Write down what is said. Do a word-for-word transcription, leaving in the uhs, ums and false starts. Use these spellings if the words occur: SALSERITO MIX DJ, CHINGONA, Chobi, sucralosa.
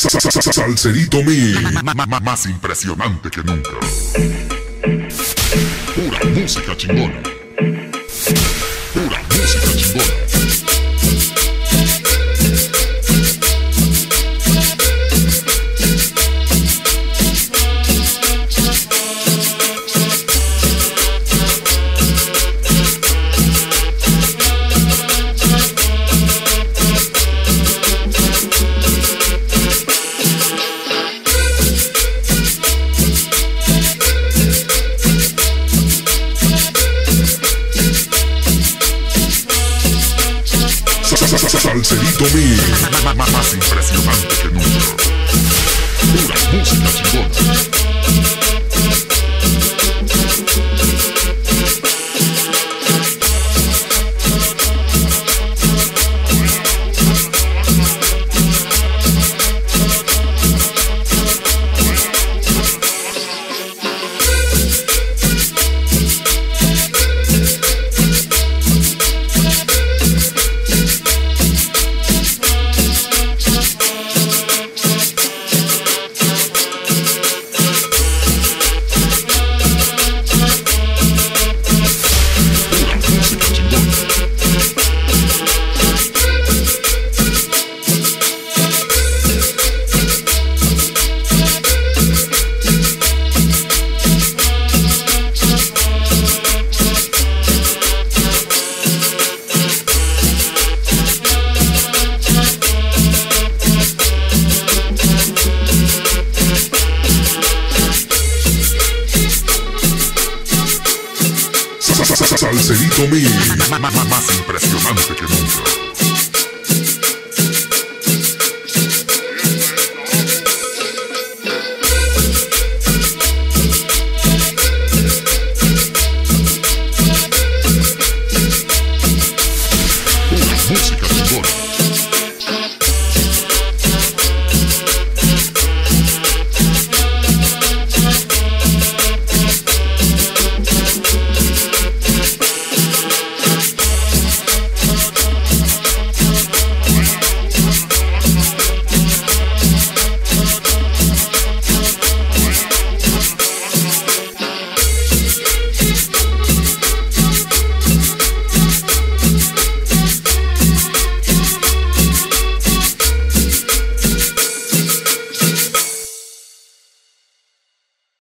Salserito Mix, más impresionante que nunca. Pura música chingona. Pura música chingona. Salserito Mix, más impresionante que nunca. Pura música chingona. Salserito Mix, más impresionante que nunca.